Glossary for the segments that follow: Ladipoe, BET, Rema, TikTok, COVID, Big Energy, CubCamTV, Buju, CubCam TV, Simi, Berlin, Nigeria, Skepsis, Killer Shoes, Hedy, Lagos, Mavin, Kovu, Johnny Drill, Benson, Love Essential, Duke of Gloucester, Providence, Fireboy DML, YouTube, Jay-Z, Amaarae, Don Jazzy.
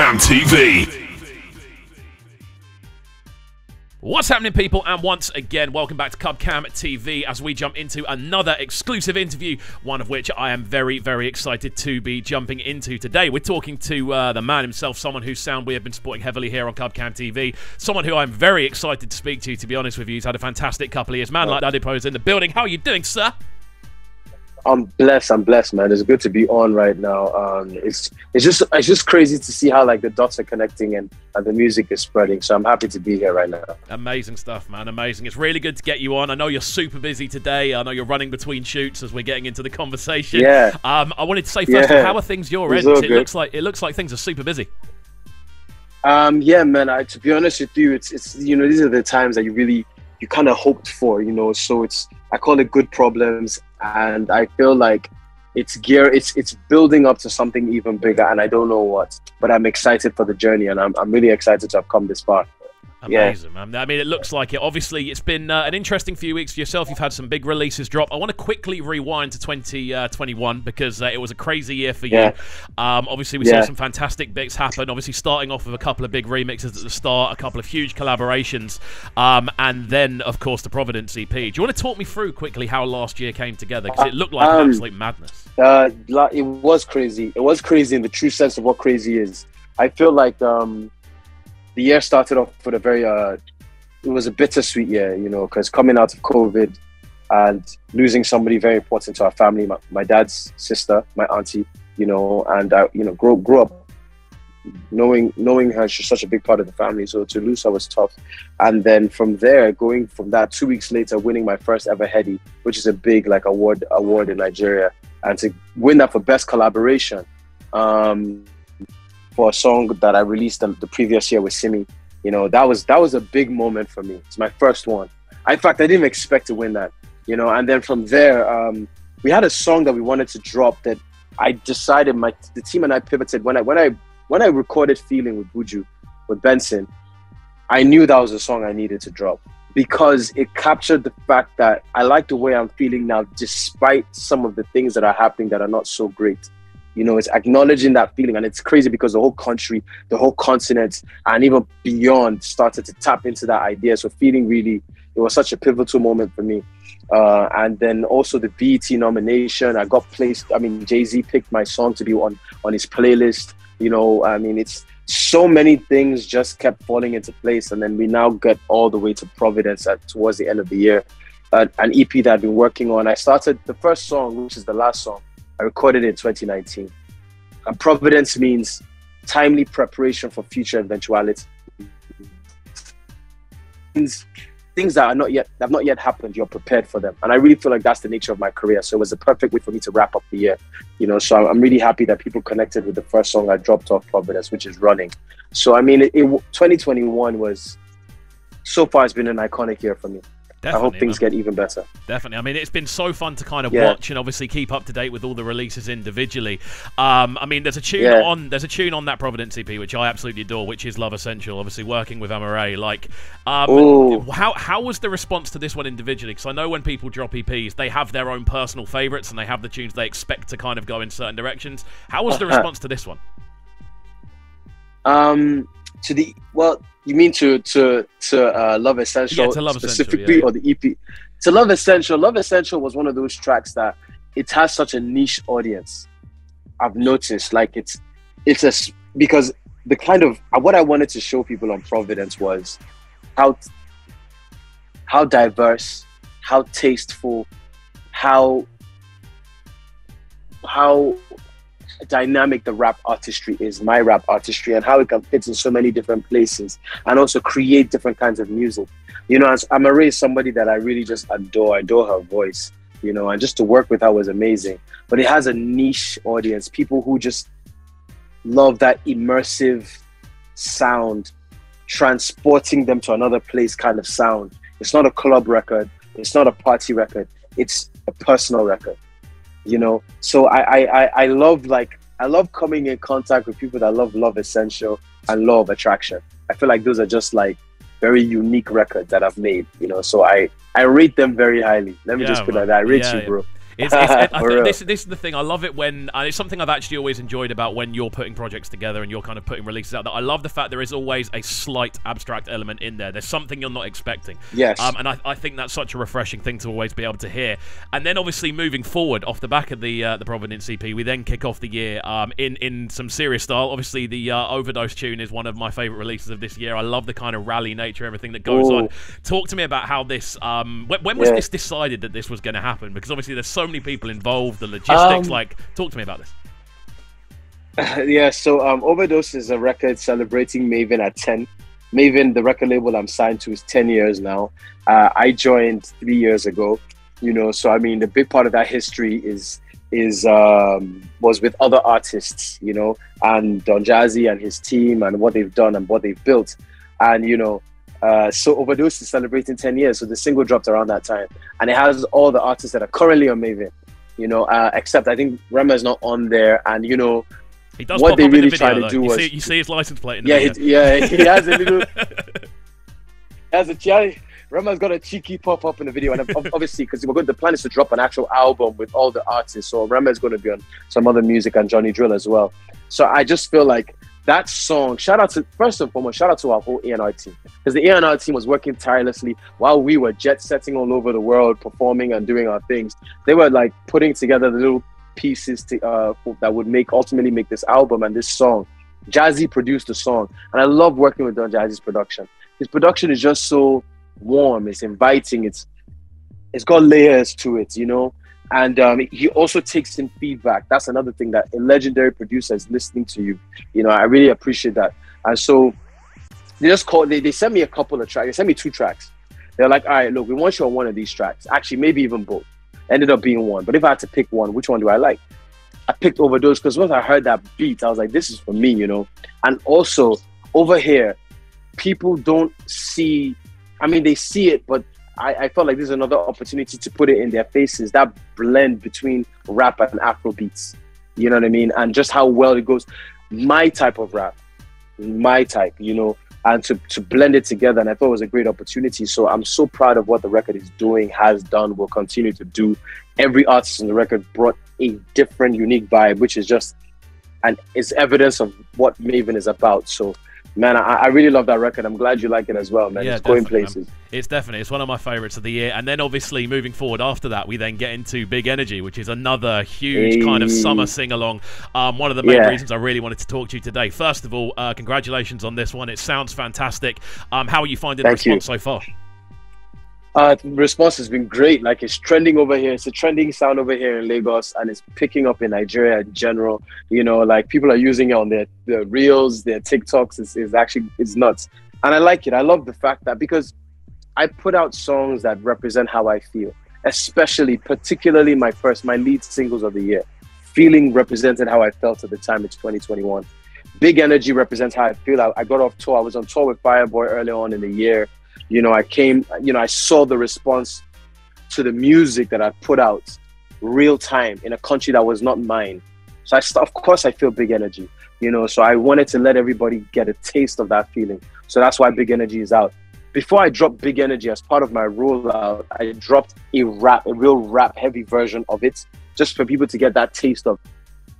CubCamTV. What's happening, people? And once again, welcome back to CubCam TV as we jump into another exclusive interview, one of which I am very, very excited to be jumping into today. We're talking to the man himself, someone whose sound we have been supporting heavily here on CubCam TV, someone who I'm very excited to speak to be honest with you. He's had a fantastic couple of years. Man like Ladipoe is in the building. How are you doing, sir? I'm blessed, man. It's good to be on right now. It's just crazy to see how like the dots are connecting and the music is spreading. So I'm happy to be here right now. Amazing stuff, man. Amazing. It's really good to get you on. I know you're super busy today. I know you're running between shoots as we're getting into the conversation. Yeah. I wanted to say first, how are things your end? It looks like things are super busy. Yeah, man. To be honest with you, it's you know, these are the times that you kind of hoped for, you know. So I call it good problems, and I feel like it's building up to something even bigger, and I don't know what, but I'm excited for the journey, and I'm really excited to have come this far. Amazing, man. I mean, it looks like it. Obviously, it's been an interesting few weeks for yourself. You've had some big releases drop. I want to quickly rewind to 2021 because it was a crazy year for you. Obviously, we saw some fantastic bits happen. Obviously, starting off with a couple of big remixes at the start, a couple of huge collaborations, and then, of course, the Providence EP. Do you want to talk me through quickly how last year came together? Because it looked like an absolute madness. It was crazy. It was crazy in the true sense of what crazy is. I feel like... the year started off with it was a bittersweet year, you know, because coming out of COVID and losing somebody very important to our family, my dad's sister, my auntie, you know, and I, you know, grew up knowing her. She's such a big part of the family, so to lose her was tough. And then from there, going from that, 2 weeks later, winning my first ever Hedy, which is a big like award in Nigeria, and to win that for best collaboration. For a song that I released the previous year with Simi, you know, that was a big moment for me. It's my first one. In fact, I didn't expect to win that, you know. And then from there, we had a song that we wanted to drop that I decided the team and I pivoted when I recorded "Feeling" with Buju, with Benson. I knew that was a song I needed to drop because it captured the fact that I like the way I'm feeling now, despite some of the things that are happening that are not so great. You know, it's acknowledging that feeling, and it's crazy because the whole country, the whole continent, and even beyond started to tap into that idea. So "Feeling" really, it was such a pivotal moment for me. And then also the BET nomination, I got placed. I mean, Jay-Z picked my song to be on his playlist. You know, I mean, it's so many things just kept falling into place. And then we now get all the way to Providence towards the end of the year, an EP that I've been working on. I started the first song, which is the last song. I recorded it in 2019. And Providence means timely preparation for future eventualities. Things that have not yet happened, you're prepared for them. And I really feel like that's the nature of my career. So it was the perfect way for me to wrap up the year. You know, so I'm really happy that people connected with the first song I dropped off Providence, which is "Running." So, I mean, 2021 was, so far, it's been an iconic year for me. Definitely, I hope things get even better. Definitely. I mean, it's been so fun to kind of watch and obviously keep up to date with all the releases individually. I mean, there's a tune on that Providence EP which I absolutely adore, which is "Love Essential." Obviously, working with Amaarae. Like, how was the response to this one individually? Because I know when people drop EPs, they have their own personal favorites and they have the tunes they expect to kind of go in certain directions. How was the response to this one? You mean to "Love Essential" specifically, or the EP? To "Love Essential." "Love Essential" was one of those tracks that it has such a niche audience. I've noticed, like because the kind of what I wanted to show people on Providence was how diverse, how tasteful, how dynamic the rap artistry is, my rap artistry, and how it can fit in so many different places and also create different kinds of music. You know, Amaarae is somebody that I really just adore. I adore her voice, you know, and just to work with her was amazing. But it has a niche audience, people who just love that immersive sound, transporting them to another place kind of sound. It's not a club record, it's not a party record, it's a personal record. You know, so I love coming in contact with people that love "Love Essential" and "Law of Attraction." I feel like those are just like very unique records that I've made, you know, so I rate them very highly. Let me just put it like that. I rate you, bro. This is the thing. I love it when, and it's something I've actually always enjoyed about when you're putting projects together and you're kind of putting releases out, that I love the fact there is always a slight abstract element in there. There's something you're not expecting. Yes. And I think that's such a refreshing thing to always be able to hear. And then obviously moving forward off the back of the Providence EP, we then kick off the year in some serious style. Obviously the Overdose tune is one of my favourite releases of this year. I love the kind of rally nature, everything that goes on. Talk to me about how this, when was this decided that this was going to happen? Because obviously there's so many people involved, the logistics, like, talk to me about this. Yeah, so Overdose is a record celebrating Mavin at 10. Mavin, the record label I'm signed to, is 10 years now. I joined 3 years ago, you know, so I mean, the big part of that history was with other artists, you know, and Don Jazzy and his team and what they've done and what they've built. And, you know, so Overdose is celebrating 10 years. So the single dropped around that time. And it has all the artists that are currently on Mavin, you know, except I think Rema is not on there. And, you know, what they really tried to do was... you see his license plate in the video. Yeah, he has a little... Rema's got a cheeky pop-up in the video. And obviously, because the plan is to drop an actual album with all the artists. So Rema's going to be on some other music and Johnny Drill as well. So I just feel like that song, first and foremost, shout out to our whole A&R team. Because the A&R team was working tirelessly while we were jet-setting all over the world, performing and doing our things. They were like putting together the little pieces to, that would ultimately make this album and this song. Jazzy produced the song. And I love working with Don Jazzy's production. His production is just so warm, it's inviting, it's got layers to it, you know. And he also takes in feedback. That's another thing, that a legendary producer is listening to you, you know. I really appreciate that. And so they just called, they sent me a couple of tracks. They sent me 2 tracks. They're like, all right, look, we want you on one of these tracks, actually maybe even both. Ended up being one, but if I had to pick one, which one do I like? I picked Overdose, because once I heard that beat, I was like, this is for me, you know. And also over here, people don't see, I mean, they see it, but I felt like there's another opportunity to put it in their faces, that blend between rap and Afro beats, you know what I mean? And just how well it goes, my type of rap, my type, you know, and to blend it together. And I thought it was a great opportunity. So I'm so proud of what the record is doing, has done, will continue to do. Every artist on the record brought a different, unique vibe, which is just, and it's evidence of what Mavin is about. So man, I really love that record. I'm glad you like it as well, man. Yeah, it's going places. It's definitely, it's one of my favourites of the year. And then obviously moving forward after that, we then get into Big Energy, which is another huge kind of summer sing-along. One of the main reasons I really wanted to talk to you today. First of all, congratulations on this one. It sounds fantastic. How are you finding the response so far? The response has been great. Like, it's trending over here. It's a trending sound over here in Lagos, and it's picking up in Nigeria in general. You know, like, people are using it on their reels, their TikToks. It's nuts. And I like it. I love the fact that, because I put out songs that represent how I feel, particularly my lead singles of the year. Feeling represented how I felt at the time. It's 2021. Big Energy represents how I feel. I got off tour. I was on tour with Fireboy early on in the year. You know, I saw the response to the music that I put out real time in a country that was not mine. So of course I feel Big Energy, you know, so I wanted to let everybody get a taste of that feeling. So that's why Big Energy is out. Before I dropped Big Energy, as part of my rollout, I dropped a real rap heavy version of it, just for people to get that taste of,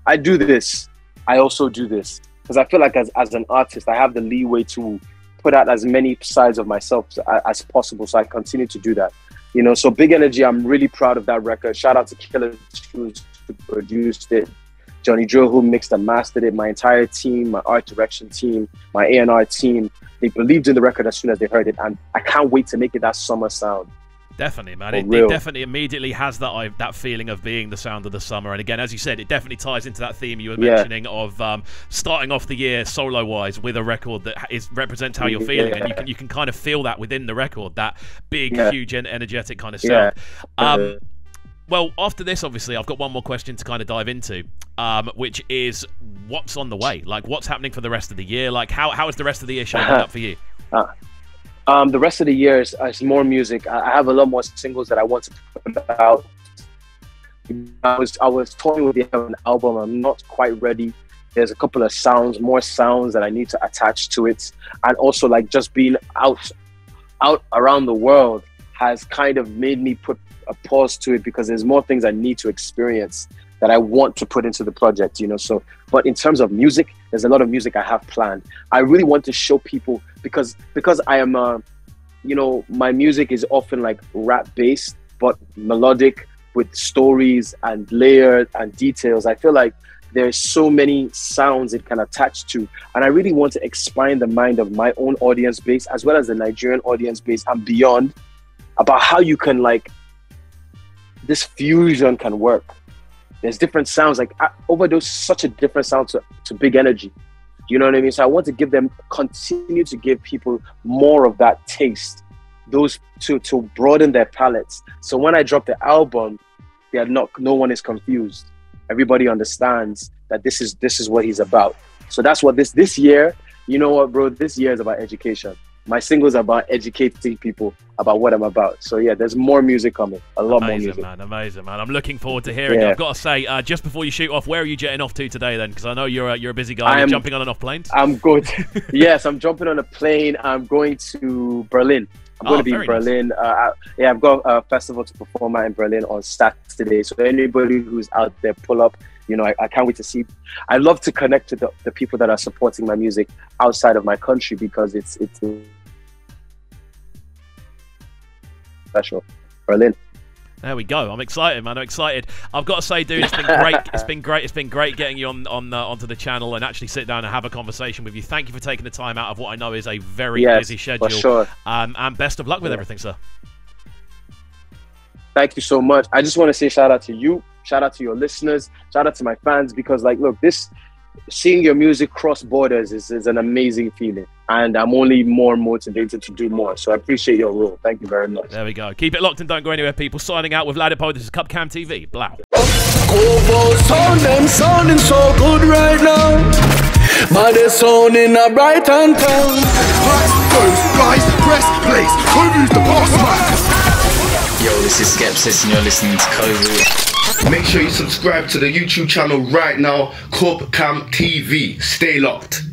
I do this, I also do this. Because I feel like as an artist, I have the leeway to put out as many sides of myself as possible, so I continue to do that, you know. So Big Energy, I'm really proud of that record. Shout out to Killer Shoes, who produced it, Johnny Drill, who mixed and mastered it, my entire team, my art direction team, my A&R team. They believed in the record as soon as they heard it, and I can't wait to make it that summer sound. Definitely, man. It definitely immediately has that feeling of being the sound of the summer. And again, as you said, it definitely ties into that theme you were mentioning of starting off the year solo-wise with a record that represents how you're feeling, and you can kind of feel that within the record, that big, huge, and energetic kind of sound. Well, after this, obviously, I've got one more question to kind of dive into, which is what's on the way, like what's happening for the rest of the year, like how is the rest of the year shaping up for you? The rest of the year is more music. I have a lot more singles that I want to put out. I was toying with an album. I'm not quite ready. There's a couple of more sounds that I need to attach to it. And also, like, just being out around the world has kind of made me put a pause to it because there's more things I need to experience that I want to put into the project, you know. So, but in terms of music, there's a lot of music I have planned. I really want to show people because I am, you know, my music is often like rap based, but melodic with stories and layered and details. I feel like there's so many sounds it can attach to. And I really want to expand the mind of my own audience base, as well as the Nigerian audience base and beyond, about how you can, like, this fusion can work. There's different sounds, like Overdose, such a different sound to Big Energy. You know what I mean? So I want to give them, continue to give people more of that taste, those to broaden their palettes. So when I drop the album, they are not, no one is confused. Everybody understands that this is what he's about. So that's what this year, you know what, bro, this year is about education. My single's about educating people about what I'm about. So yeah, there's more music coming. A lot more music. Amazing, man. I'm looking forward to hearing it. I've got to say, just before you shoot off, where are you jetting off to today then? Because I know you're a busy guy. You're jumping on and off planes. I'm good. Yes, I'm jumping on a plane. I'm going to Berlin. I'm going to be in Berlin. Nice. Yeah, I've got a festival to perform at in Berlin on Saturday. So anybody who's out there, pull up. You know, I can't wait to see. I love to connect with the people that are supporting my music outside of my country, because it's special. Berlin. There we go. I'm excited, man. I'm excited. I've got to say, dude, it's been great. It's been great getting you onto the channel and actually sit down and have a conversation with you. Thank you for taking the time out of what I know is a very busy schedule. For sure. And best of luck with everything, sir. Thank you so much. I just want to say shout out to you. Shout out to your listeners. Shout out to my fans, because, like, look, seeing your music cross borders is an amazing feeling, and I'm only more motivated to do more. So I appreciate your role. Thank you very much. There we go. Keep it locked and don't go anywhere, people. Signing out with Ladipoe. This is CubCam TV. Blau. Kovu sounding so good right now. Man, they're sounding a bright and town. Rise, press, place. Kovu's the boss, man. Yo, this is Skepsis, and you're listening to Kovu. Make sure you subscribe to the YouTube channel right now, CubCam TV. Stay locked.